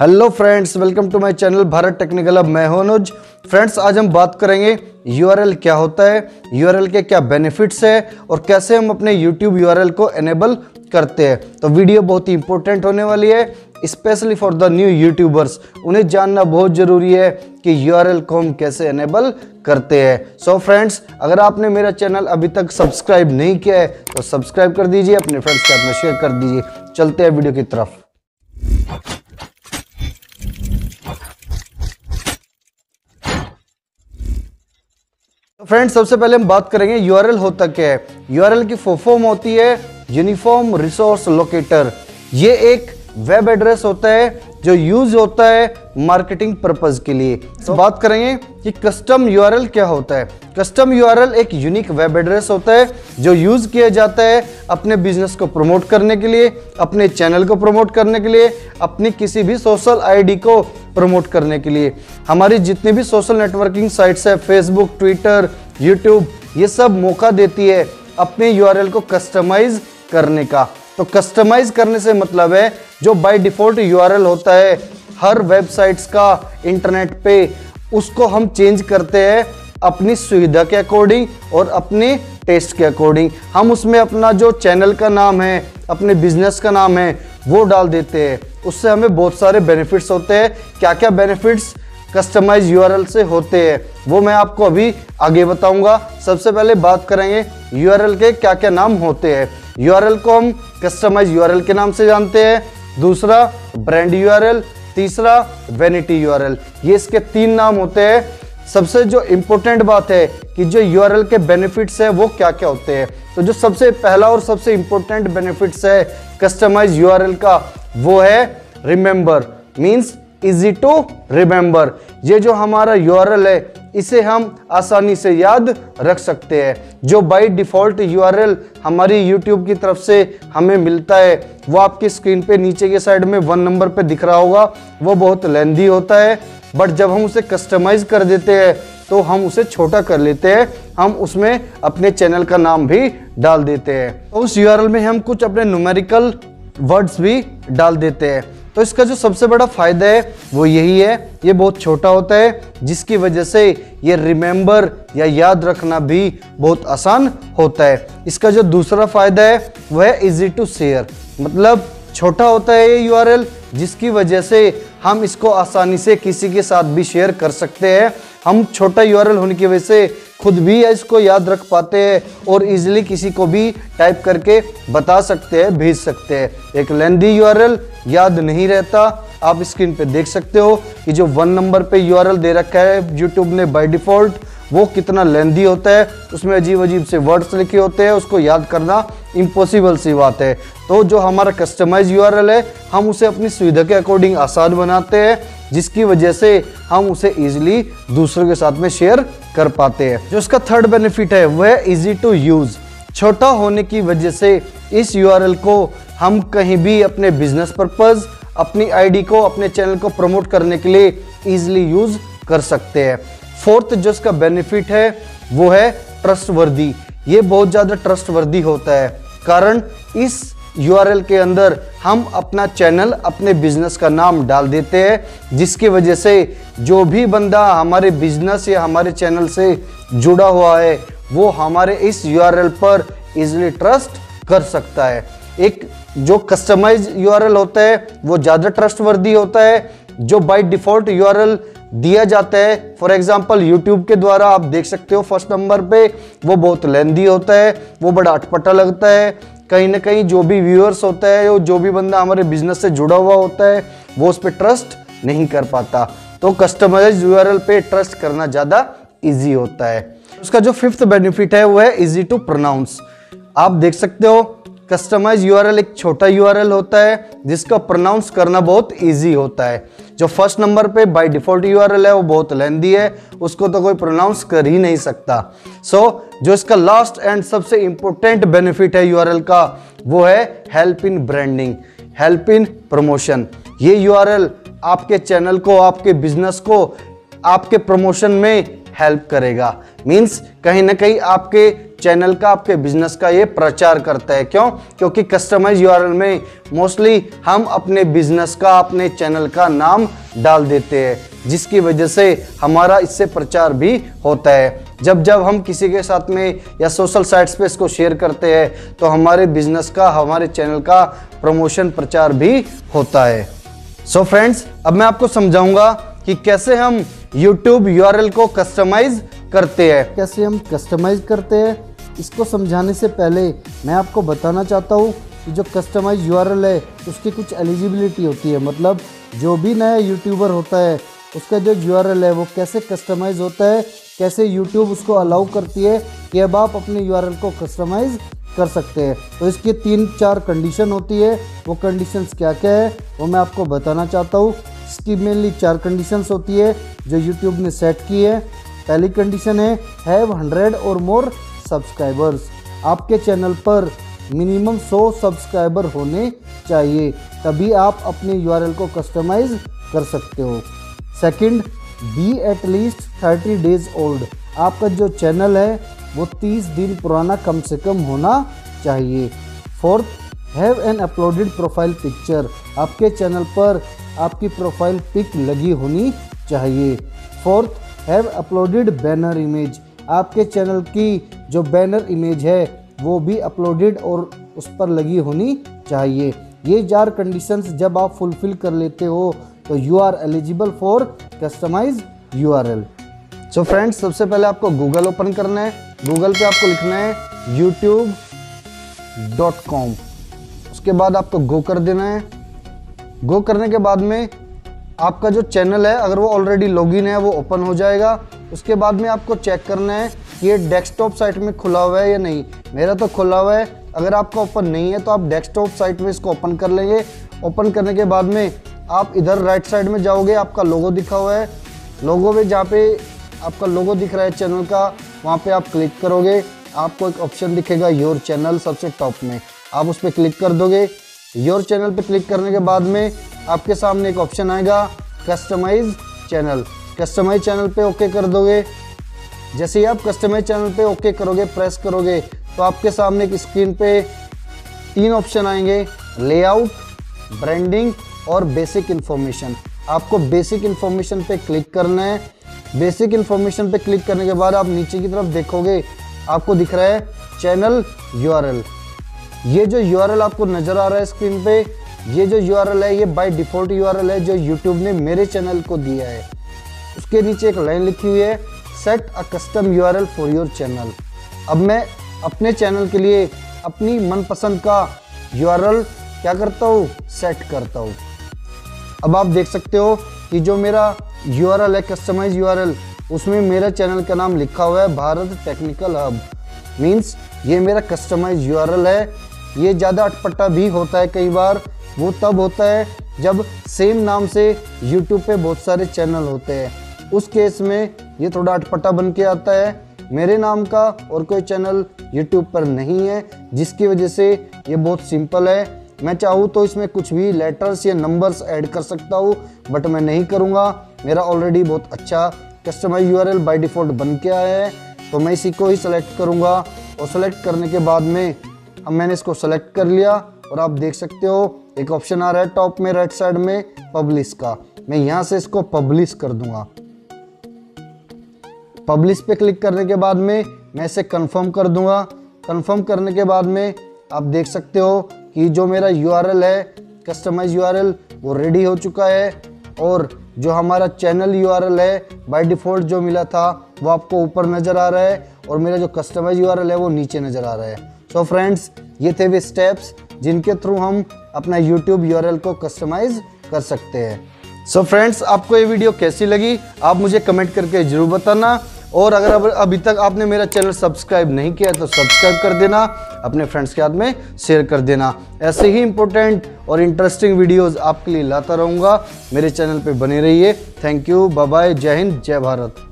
Hello friends, welcome to my channel Bharat technical. अब मैं हूं अनुज। फ्रेंड्स, आज हम बात करेंगे यूआरएल क्या होता है, यूआरएल के क्या बेनिफिट्स हैं और कैसे हम अपने YouTube यूआरएल को एनेबल करते हैं। तो वीडियो बहुत ही इंपॉर्टेंट होने वाली है, specially for the new YouTubers. उन्हें जानना बहुत ज़रूरी है कि यूआरएल को हम कैसे एनेबल करते हैं। सो फ्रेंड्स, अगर आपने मेरा चैनल अभी तक सब्सक्राइब नहीं किया है तो सब्सक्राइब कर दीजिए, अपने फ्रेंड्स के साथ में शेयर कर दीजिए। चलते हैं वीडियो की तरफ। फ्रेंड्स, सबसे पहले हम बात करेंगे यूआरएल होता क्या है। यूआरएल की फॉर्म होती है यूनिफॉर्म रिसोर्स लोकेटर। ये एक वेब एड्रेस होता है जो यूज होता है मार्केटिंग पर्पस के लिए। तो बात करेंगे कि कस्टम यूआरएल क्या होता है। कस्टम यूआरएल एक यूनिक वेब एड्रेस होता है जो यूज किया जाता है अपने बिजनेस को प्रमोट करने के लिए, अपने चैनल को प्रमोट करने के लिए, अपनी किसी भी सोशल आईडी को प्रमोट करने के लिए। हमारी जितनी भी सोशल नेटवर्किंग साइट्स है, फेसबुक, ट्विटर, यूट्यूब, ये सब मौका देती है अपने यूआरएल को कस्टमाइज करने का। तो कस्टमाइज करने से मतलब है जो बाय डिफॉल्ट यूआरएल होता है हर वेबसाइट्स का इंटरनेट पे, उसको हम चेंज करते हैं अपनी सुविधा के अकॉर्डिंग और अपने टेस्ट के अकॉर्डिंग। हम उसमें अपना जो चैनल का नाम है, अपने बिजनेस का नाम है, वो डाल देते हैं। उससे हमें बहुत सारे बेनिफिट्स होते हैं। क्या क्या बेनिफिट्स कस्टमाइज यूआरएल से होते हैं वो मैं आपको अभी आगे बताऊंगा। सबसे पहले बात करेंगे यूआरएल के क्या क्या नाम होते हैं। यूआरएल को हम कस्टमाइज यूआरएल के नाम से जानते हैं, दूसरा ब्रांड यूआरएल, तीसरा वैनिटी यूआरएल। ये इसके तीन नाम होते हैं। सबसे जो इम्पोर्टेंट बात है कि जो यूआरएल के बेनिफिट्स है वो क्या क्या होते हैं। तो जो सबसे पहला और सबसे इम्पोर्टेंट बेनिफिट्स है कस्टमाइज यूआरएल का वो है remember, means easy to remember. ये जो हमारा यूआरएल है इसे हम आसानी से याद रख सकते हैं। जो बाय डिफॉल्ट यूआरएल हमारी यूट्यूब की तरफ से हमें मिलता है वो आपकी स्क्रीन पे नीचे के साइड में 1 नंबर पे दिख रहा होगा। वो बहुत लेंदी होता है, बट जब हम उसे कस्टमाइज कर देते हैं तो हम उसे छोटा कर लेते हैं, हम उसमें अपने चैनल का नाम भी डाल देते हैं। तो उस यूआरएल में हम कुछ अपने न्यूमेरिकल वर्ड्स भी डाल देते हैं। तो इसका जो सबसे बड़ा फायदा है वो यही है, ये बहुत छोटा होता है, जिसकी वजह से ये रिमेंबर या याद रखना भी बहुत आसान होता है। इसका जो दूसरा फायदा है वह है इजी टू शेयर, मतलब छोटा होता है ये यूआरएल, जिसकी वजह से हम इसको आसानी से किसी के साथ भी शेयर कर सकते हैं। हम छोटा यूआरएल होने की वजह से खुद भी इसको याद रख पाते हैं और इजीली किसी को भी टाइप करके बता सकते हैं, भेज सकते हैं। एक लेंदी यूआरएल याद नहीं रहता। आप स्क्रीन पे देख सकते हो कि जो 1 नंबर पे यूआरएल दे रखा है यूट्यूब ने बाय डिफॉल्ट, वो कितना लेंदी होता है, उसमें अजीब अजीब से वर्ड्स लिखे होते हैं, उसको याद करना इम्पॉसिबल सी बात है। तो जो हमारा कस्टमाइज यूआरएल है हम उसे अपनी सुविधा के अकॉर्डिंग आसान बनाते हैं, जिसकी वजह से हम उसे ईजिली दूसरों के साथ में शेयर कर पाते हैं। जो इसका थर्ड बेनिफिट है वह है ईजी टू यूज़। छोटा होने की वजह से इस यूआरएल को हम कहीं भी अपने बिजनेस पर्पज़, अपनी आईडी को, अपने चैनल को प्रमोट करने के लिए ईजिली यूज़ कर सकते हैं। फोर्थ जो इसका बेनिफिट है वो है ट्रस्टवर्दी। ये बहुत ज़्यादा ट्रस्टवर्दी होता है, कारण इस यूआरएल के अंदर हम अपना चैनल, अपने बिजनेस का नाम डाल देते हैं, जिसकी वजह से जो भी बंदा हमारे बिजनेस या हमारे चैनल से जुड़ा हुआ है वो हमारे इस यूआरएल पर इजीली ट्रस्ट कर सकता है। एक जो कस्टमाइज यूआरएल होता है वो ज़्यादा ट्रस्टवर्दी होता है। जो बाय डिफॉल्ट यूआरएल दिया जाता है, फॉर एग्जाम्पल यूट्यूब के द्वारा आप देख सकते हो 1 नंबर पे, वो बहुत लेंदी होता है, वो बड़ा अटपटा लगता है। कहीं ना कहीं जो भी व्यूअर्स होता है और जो भी बंदा हमारे बिजनेस से जुड़ा हुआ होता है वो उस पर ट्रस्ट नहीं कर पाता। तो कस्टमाइज्ड यूआरएल पे ट्रस्ट करना ज़्यादा इजी होता है। उसका जो फिफ्थ बेनिफिट है वो है इजी टू प्रोनाउंस। आप देख सकते हो कस्टमाइज यूआरएल एक छोटा यूआरएल होता है जिसका प्रोनाउंस करना बहुत इजी होता है। जो 1 नंबर पे बाय डिफॉल्ट यूआरएल है वो बहुत लेंदी है, उसको तो कोई प्रोनाउंस कर ही नहीं सकता। सो जो इसका लास्ट एंड सबसे इम्पोर्टेंट बेनिफिट है यूआरएल का वो है help in branding, help in promotion. ये यूआरएल आपके चैनल को, आपके बिजनेस को, आपके प्रमोशन में हेल्प करेगा। मीन्स कहीं ना कहीं आपके चैनल का, आपके बिजनेस का ये प्रचार करता है। क्यों? क्योंकि कस्टमाइज यूआरएल में मोस्टली हम अपने बिजनेस का, अपने चैनल का नाम डाल देते हैं, जिसकी वजह से हमारा इससे प्रचार भी होता है। जब हम किसी के साथ में या सोशल साइट्स पे इसको शेयर करते हैं तो हमारे बिजनेस का, हमारे चैनल का प्रमोशन, प्रचार भी होता है। सो फ्रेंड्स, अब मैं आपको समझाऊंगा कि कैसे हम YouTube URL को कस्टमाइज करते हैं। कैसे हम कस्टमाइज करते हैं इसको समझाने से पहले मैं आपको बताना चाहता हूँ कि जो कस्टमाइज URL है उसकी कुछ एलिजिबिलिटी होती है। मतलब जो भी नया यूट्यूबर होता है उसका जो URL है वो कैसे कस्टमाइज होता है, कैसे YouTube उसको अलाउ करती है कि अब आप अपने URL को कस्टमाइज कर सकते हैं। तो इसके 3-4 कंडीशन होती है। वो कंडीशंस क्या क्या है वो मैं आपको बताना चाहता हूँ। इसकी मेनली 4 कंडीशंस होती है जो YouTube ने सेट की है। पहली कंडीशन है हैव 100 और मोर सब्सक्राइबर्स। आपके चैनल पर मिनिमम 100 सब्सक्राइबर होने चाहिए, तभी आप अपने URL को कस्टमाइज कर सकते हो। Second, be at least 30 days old. आपका जो चैनल है वो 30 दिन पुराना कम से कम होना चाहिए। Fourth, have an uploaded profile picture. आपके चैनल पर आपकी प्रोफाइल पिक लगी होनी चाहिए। Fourth, have uploaded banner image. आपके चैनल की जो बैनर इमेज है वो भी अपलोडेड और उस पर लगी होनी चाहिए। ये 4 कंडीशंस जब आप फुलफिल कर लेते हो तो you are eligible for customize URL। So friends, सबसे पहले आपको गूगल ओपन करना है। गूगल पे आपको लिखना है youtube.com। उसके बाद आपको गो कर देना है। गो करने के बाद में आपका जो चैनल है, अगर वो ऑलरेडी लॉगिन है, वो ओपन हो जाएगा। उसके बाद में आपको चेक करना है कि ये डेस्कटॉप साइट में खुला हुआ है या नहीं। मेरा तो खुला हुआ है। अगर आपका ओपन नहीं है तो आप डेस्कटॉप साइट में इसको ओपन कर लेंगे। ओपन करने के बाद में आप इधर राइट साइड में जाओगे, आपका लोगो दिखा हुआ है। लोगो में जहाँ पे आपका लोगो दिख रहा है चैनल का, वहाँ पे आप क्लिक करोगे। आपको एक ऑप्शन दिखेगा योर चैनल, सबसे टॉप में आप उस पर क्लिक कर दोगे। योर चैनल पे क्लिक करने के बाद में आपके सामने एक ऑप्शन आएगा कस्टमाइज चैनल। कस्टमाइज चैनल पे ओके कर दोगे। जैसे ही आप कस्टमाइज चैनल पे ओके करोगे, प्रेस करोगे, तो आपके सामने एक स्क्रीन पे 3 ऑप्शन आएंगे, लेआउट, ब्रांडिंग और बेसिक इन्फॉर्मेशन। आपको बेसिक इन्फॉर्मेशन पे क्लिक करना है। बेसिक इन्फॉर्मेशन पे क्लिक करने के बाद आप नीचे की तरफ देखोगे, आपको दिख रहा है चैनल URL। ये जो URL आपको नज़र आ रहा है स्क्रीन पे, ये जो URL है ये बाय डिफ़ॉल्ट URL है जो YouTube ने मेरे चैनल को दिया है। उसके नीचे एक लाइन लिखी हुई है set a custom URL for your channel. अब मैं अपने चैनल के लिए अपनी मनपसंद का URL क्या करता हूँ, सेट करता हूँ। अब आप देख सकते हो कि जो मेरा URL है कस्टमाइज URL, उसमें मेरा चैनल का नाम लिखा हुआ है भारत टेक्निकल हब। मीन्स ये मेरा कस्टमाइज URL है। ये ज़्यादा अटपटा भी होता है कई बार। वो तब होता है जब सेम नाम से YouTube पे बहुत सारे चैनल होते हैं। उस केस में ये थोड़ा अटपटा बन के आता है। मेरे नाम का और कोई चैनल YouTube पर नहीं है, जिसकी वजह से ये बहुत सिंपल है। मैं चाहूँ तो इसमें कुछ भी लेटर्स या नंबर्स ऐड कर सकता हूँ, बट मैं नहीं करूँगा। मेरा ऑलरेडी बहुत अच्छा कस्टमाइज URL बाय डिफ़ॉल्ट बन के आया है, तो मैं इसी को ही सेलेक्ट करूँगा। और सेलेक्ट करने के बाद में अब मैंने इसको सेलेक्ट कर लिया और आप देख सकते हो एक ऑप्शन आ रहा है टॉप में राइट साइड में पब्लिश का। मैं यहाँ से इसको पब्लिश कर दूँगा। पब्लिश पे क्लिक करने के बाद में मैं इसे कन्फर्म कर दूँगा। कन्फर्म करने के बाद में आप देख सकते हो कि जो मेरा URL है कस्टमाइज URL वो रेडी हो चुका है। और जो हमारा चैनल URL है बाय डिफ़ॉल्ट जो मिला था वो आपको ऊपर नज़र आ रहा है, और मेरा जो कस्टमाइज URL है वो नीचे नज़र आ रहा है। सो फ्रेंड्स, ये थे वे स्टेप्स जिनके थ्रू हम अपना YouTube URL को कस्टमाइज कर सकते हैं। सो फ्रेंड्स, आपको ये वीडियो कैसी लगी आप मुझे कमेंट करके ज़रूर बताना। और अगर अभी तक आपने मेरा चैनल सब्सक्राइब नहीं किया तो सब्सक्राइब कर देना, अपने फ्रेंड्स के साथ में शेयर कर देना। ऐसे ही इंपॉर्टेंट और इंटरेस्टिंग वीडियोस आपके लिए लाता रहूँगा। मेरे चैनल पे बने रहिए। थैंक यू, बाय बाय, जय हिंद, जय भारत।